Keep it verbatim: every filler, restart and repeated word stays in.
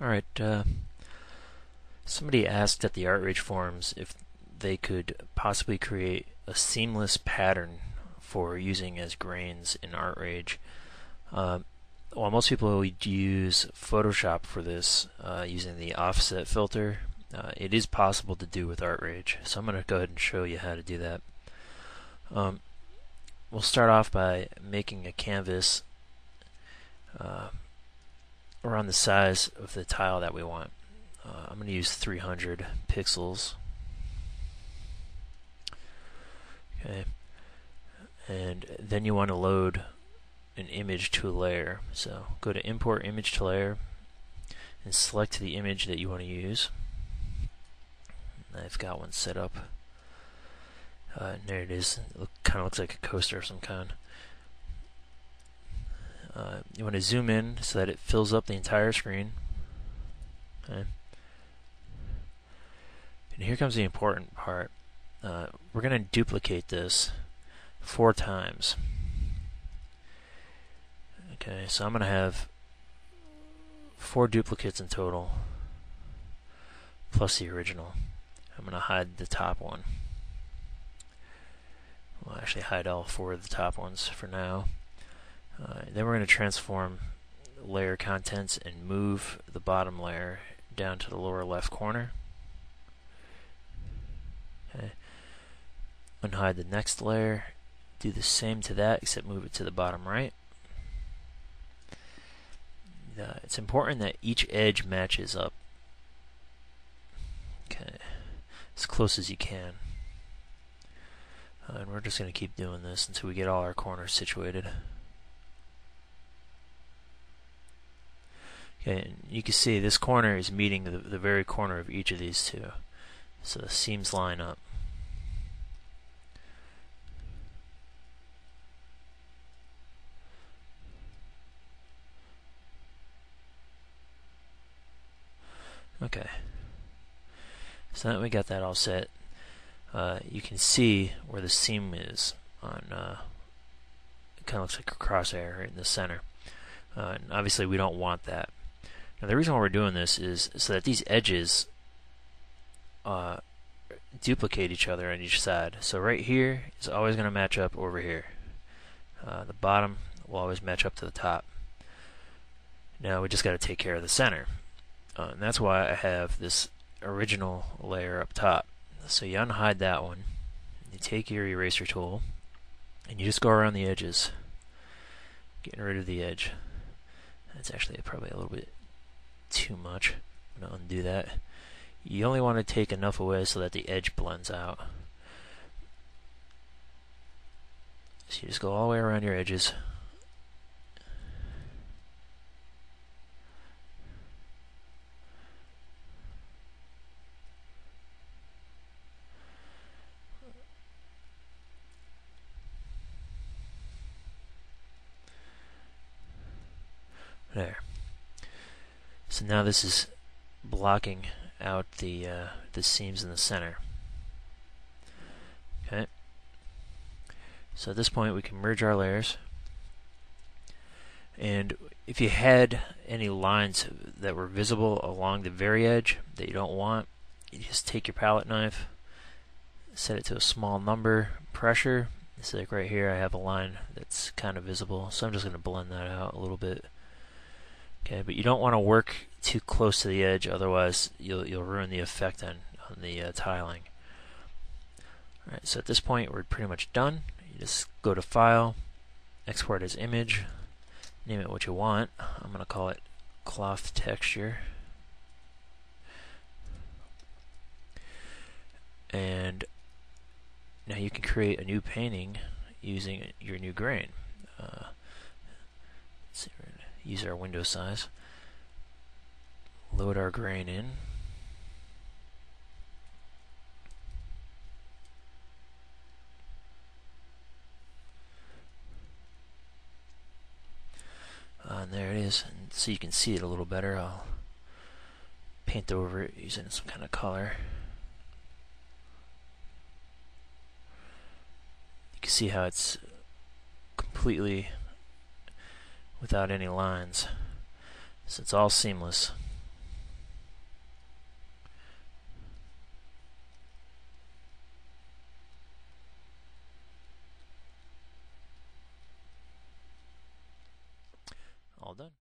Alright, uh, somebody asked at the ArtRage forums if they could possibly create a seamless pattern for using as grains in ArtRage. Uh, while most people would use Photoshop for this uh, using the offset filter, uh, it is possible to do with ArtRage. So I'm going to go ahead and show you how to do that. Um, we'll start off by making a canvas Uh, around the size of the tile that we want. Uh, I'm going to use three hundred pixels. Okay, and then you want to load an image to a layer. So go to Import Image to Layer and select the image that you want to use. And I've got one set up. Uh, there it is. It look, kind of looks like a coaster of some kind. Uh, you want to zoom in so that it fills up the entire screen. Okay. And here comes the important part. Uh, we're going to duplicate this four times. Okay, so I'm going to have four duplicates in total plus the original. I'm going to hide the top one. We'll actually hide all four of the top ones for now. Uh, then we're going to transform layer contents and move the bottom layer down to the lower left corner. Okay. Unhide the next layer. Do the same to that, except move it to the bottom right. Uh, it's important that each edge matches up. Okay, as close as you can. Uh, and we're just going to keep doing this until we get all our corners situated. And you can see this corner is meeting the, the very corner of each of these two, so the seams line up. Okay, so now that we got that all set, uh, you can see where the seam is on. Uh, it kind of looks like a crosshair right in the center. Uh, and obviously, we don't want that. Now the reason why we're doing this is so that these edges uh, duplicate each other on each side. So right here is always going to match up over here. Uh, the bottom will always match up to the top. Now we just got to take care of the center. Uh, and that's why I have this original layer up top. So you unhide that one, you take your eraser tool, and you just go around the edges, getting rid of the edge. That's actually probably a little bit too much. I'm going to undo that. You only want to take enough away so that the edge blends out. So you just go all the way around your edges. There. So now this is blocking out the uh, the seams in the center. Okay. So at this point we can merge our layers. And if you had any lines that were visible along the very edge that you don't want, you just take your palette knife, set it to a small number, pressure. So like right here I have a line that's kind of visible, so I'm just going to blend that out a little bit. Okay, but you don't want to work too close to the edge, otherwise you'll you'll ruin the effect on on the uh, tiling. All right, so at this point we're pretty much done. You just go to File, Export as Image, name it what you want. I'm going to call it Cloth Texture, and now you can create a new painting using your new grain. Uh, let's see. Use our window size, load our grain in, uh, and there it is. And so you can see it a little better, I'll paint over it using some kind of color. You can see how it's completely without any lines, so it's all seamless. done.